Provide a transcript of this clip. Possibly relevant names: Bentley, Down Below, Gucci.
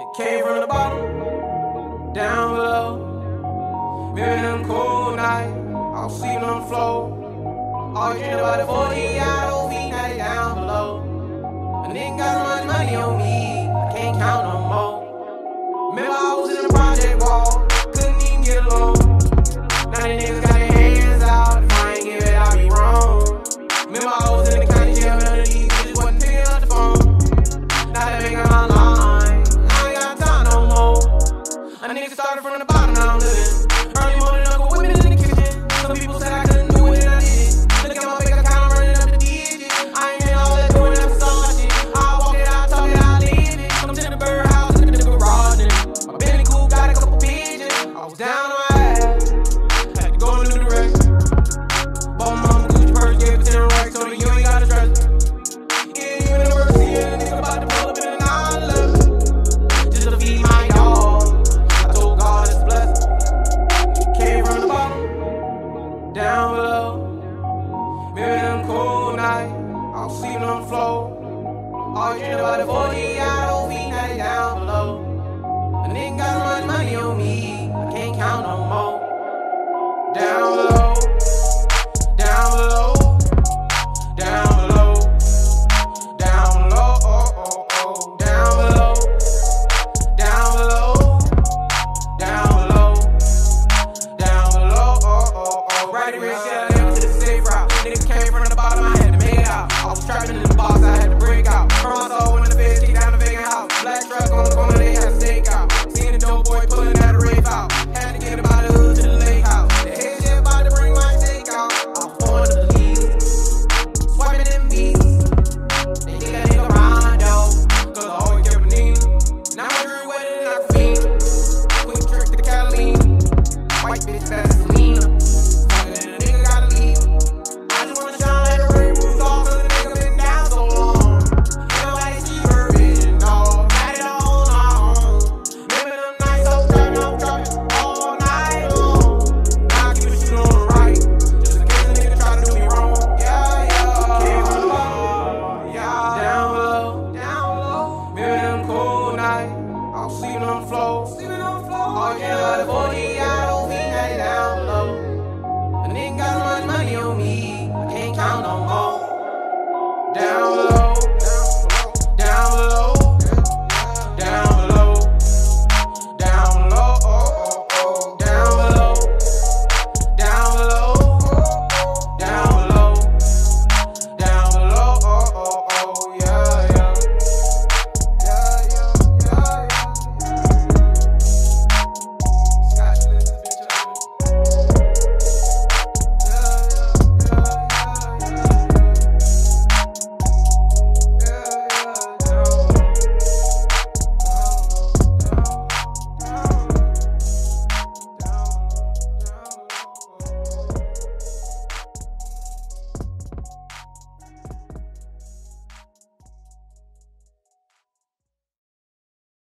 And it came from the bottom, down below. Remember them cold nights, I was sleeping on the floor. All you dreamed about the 40-hour week, now they down below. A nigga got so much money on me, I can't count no more. Remember I was in the project wall, couldn't even get along. Now the niggas got their hands out, if I ain't give it, I'll be wrong. Remember I was in the county jail, and none of these bitches wasn't picking up the phone. Now they making my line. A nigga started from the bottom, now I'm living. Early morning, Uncle Women in the kitchen. Some people said I couldn't do it, and I did it. Look at my bank account, I'm running up the digits. I ain't been all that doing that facade shit. I walk it, I talk it, I live it. Come to the birdhouse, look at the garage and my Bentley coupe got a couple pigeons. I was down on my ass, had to go in a new direction. Bought my mama Gucci purse, gave it 10 racks, so you ain't got to dress it. Yeah, you in the university, and a nigga about to pull up in an island. Just to feed my dog. Down below, remember them cold nights, I was sleeping on the floor. All you dreamed about the 40-hour week, now they down below. A nigga got so much money on me, I can't count no more. Down below, down below, down below, down below, oh, oh, oh. Down below, down below, down below, down below, oh, oh, oh. Righty rich, yeah, I went to the safe route. Niggas came from the bottom, I had to make it out. I was trapping in the box, I had to break out. Cross over in the feds, kicked down the vacant house. Black truck on the corner, they had a stakeout. Seeing the dope boy pulling out a rape out. Had to get about the hood to the lake house. The head shit about to bring my take out. I wanted to leave, swiping them beats. They think I hit a round out, cause I always kept a need. Now I'm drew wetter than I feel. Quick trick to the Catalina, white bitch Vaseline. I was sleeping on the floor, all you dreamed about the 40-hour week, now they down below. A nigga got so much money on me, I can't count no more. Down below.